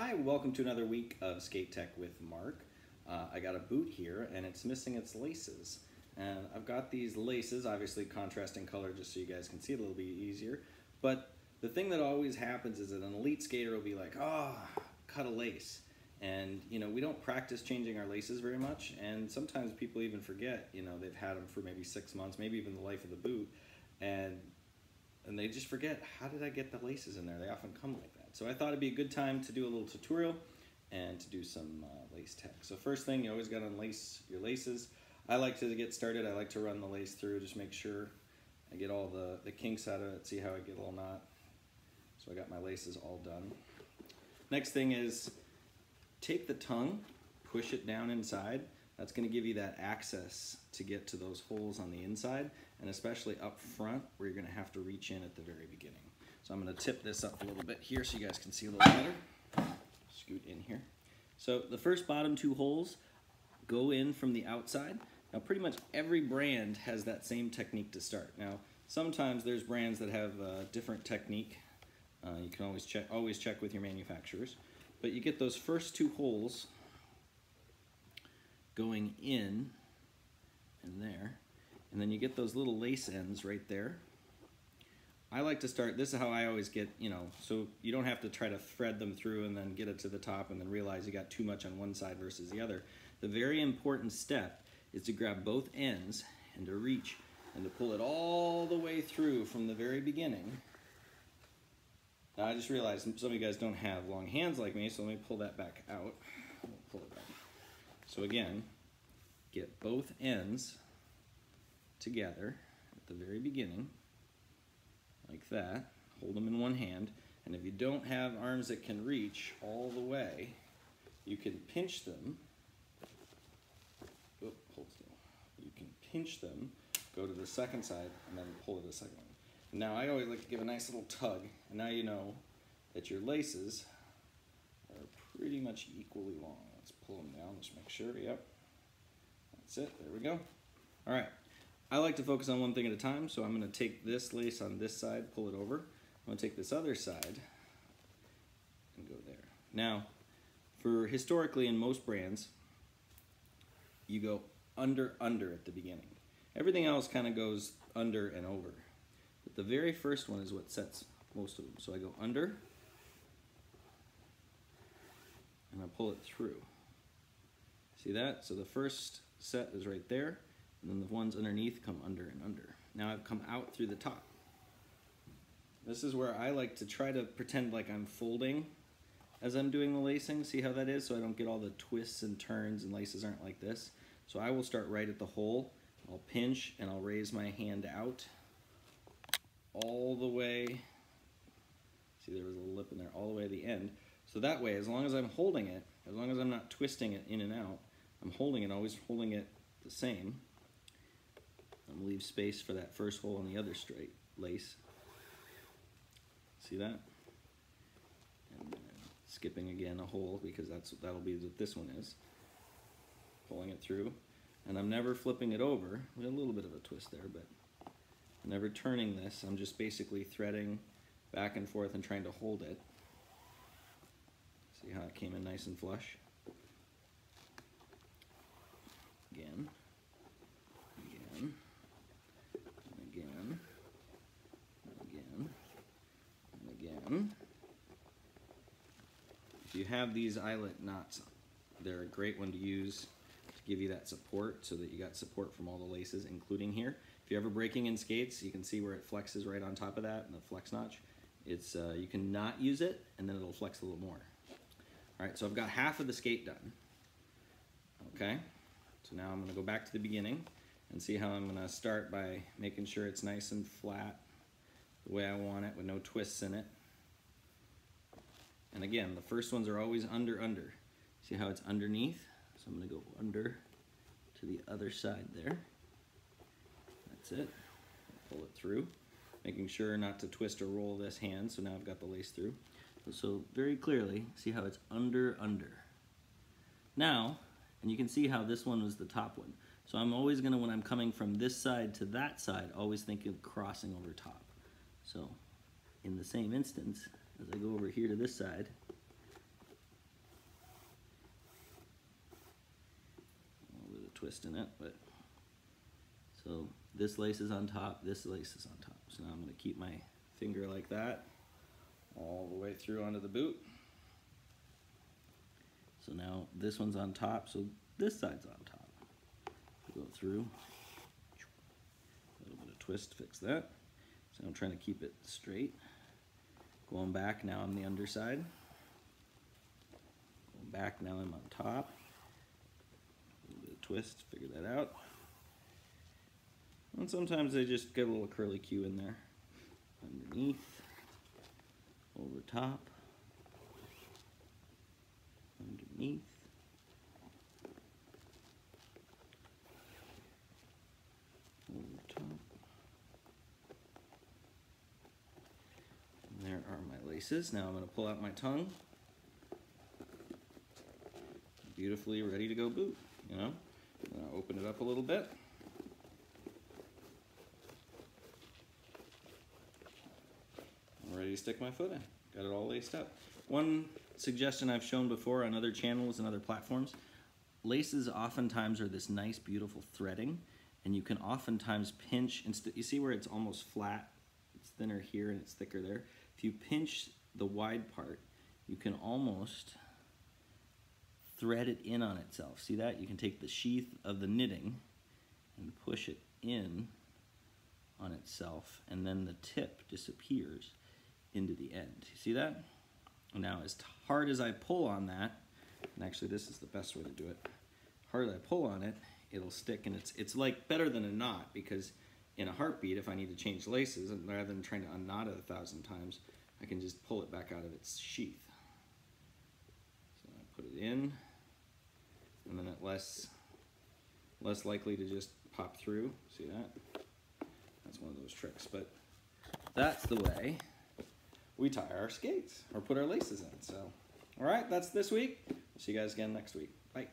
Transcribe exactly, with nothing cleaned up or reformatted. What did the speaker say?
Hi, welcome to another week of Skate Tech with Mark. Uh, I got a boot here and it's missing its laces. And I've got these laces, obviously contrasting color just so you guys can see it a little bit easier. But the thing that always happens is that an elite skater will be like, oh, cut a lace. And you know, we don't practice changing our laces very much. And sometimes people even forget, you know, they've had them for maybe six months, maybe even the life of the boot. And And they just forget, how did I get the laces in there? They often come like that. So I thought it'd be a good time to do a little tutorial and to do some uh, lace tech. So first thing, you always gotta unlace your laces. I like to get started, I like to run the lace through, just make sure I get all the, the kinks out of it, see how I get a little knot. So I got my laces all done. Next thing is, take the tongue, push it down inside. That's gonna give you that access to get to those holes on the inside, and especially up front where you're gonna have to reach in at the very beginning. So I'm gonna tip this up a little bit here so you guys can see a little better. Scoot in here. So the first bottom two holes go in from the outside. Now pretty much every brand has that same technique to start. Now sometimes there's brands that have a different technique. Uh, you can always check, always check with your manufacturers, but you get those first two holes going in and there, and then you get those little lace ends right there. I like to start, this is how I always get, you know, so you don't have to try to thread them through and then get it to the top and then realize you got too much on one side versus the other. The very important step is to grab both ends and to reach and to pull it all the way through from the very beginning. Now I just realized some of you guys don't have long hands like me, so let me pull that back out. We'll pull it back. So again, get both ends together at the very beginning, like that. Hold them in one hand, and if you don't have arms that can reach all the way, you can pinch them. Oh, hold still. You can pinch them, go to the second side, and then pull to the second one. Now I always like to give a nice little tug, and now you know that your laces are pretty much equally long. Let's pull them down, just make sure, yep. That's it, there we go. All right, I like to focus on one thing at a time, so I'm gonna take this lace on this side, pull it over. I'm gonna take this other side and go there. Now, for historically in most brands, you go under, under at the beginning. Everything else kind of goes under and over. But the very first one is what sets most of them. So I go under, and I pull it through. See that? So the first set is right there, and then the ones underneath come under and under. Now I've come out through the top. This is where I like to try to pretend like I'm folding as I'm doing the lacing. See how that is? So I don't get all the twists and turns and laces aren't like this. So I will start right at the hole. I'll pinch and I'll raise my hand out all the way. See, there was a lip in there, all the way to the end. So that way, as long as I'm holding it, as long as I'm not twisting it in and out, I'm holding it, always holding it the same. I'm gonna leave space for that first hole in the other straight lace. See that? And then skipping again a hole, because that's that'll be what this one is. Pulling it through, and I'm never flipping it over. We had a little bit of a twist there, but I'm never turning this. I'm just basically threading back and forth and trying to hold it. See how it came in nice and flush? Again, again, and again, and again, and again. If you have these eyelet knots, they're a great one to use to give you that support so that you got support from all the laces, including here. If you're ever breaking in skates, you can see where it flexes right on top of that and the flex notch. It's, uh, you can not use it and then it'll flex a little more. All right, so I've got half of the skate done, okay? So now I'm gonna go back to the beginning and see how I'm gonna start by making sure it's nice and flat, the way I want it, with no twists in it. And again, the first ones are always under, under. See how it's underneath? So I'm gonna go under to the other side there. That's it, pull it through, making sure not to twist or roll this hand, so now I've got the lace through. So very clearly, see how it's under, under. Now, and you can see how this one was the top one. So I'm always gonna, when I'm coming from this side to that side, always think of crossing over top. So in the same instance, as I go over here to this side, twist in it, but so this lace is on top, this lace is on top. So now I'm going to keep my finger like that all the way through onto the boot. So now this one's on top, so this side's on top. Go through, a little bit of twist, fix that. So I'm trying to keep it straight. Going back, now I'm the underside. Going back, now I'm on top. A little bit of twist, figure that out. And sometimes they just get a little curly Q in there. Underneath, over top, underneath. Now I'm going to pull out my tongue. Beautifully ready to go boot, you know. And I'll open it up a little bit. I'm ready to stick my foot in. Got it all laced up. One suggestion I've shown before on other channels and other platforms, laces oftentimes are this nice, beautiful threading, and you can oftentimes pinch, and you see where it's almost flat, it's thinner here and it's thicker there. If you pinch the wide part, you can almost thread it in on itself. See that? You can take the sheath of the knitting and push it in on itself, and then the tip disappears into the end. You see that? Now, as hard as I pull on that, and actually this is the best way to do it, hard as I pull on it, it'll stick, and it's, it's like better than a knot, because in a heartbeat, if I need to change laces, and rather than trying to unknot it a thousand times, I can just pull it back out of its sheath. So I put it in, and then it's less, less likely to just pop through. See that? That's one of those tricks, but that's the way we tie our skates, or put our laces in. So, all right, that's this week. We'll see you guys again next week. Bye.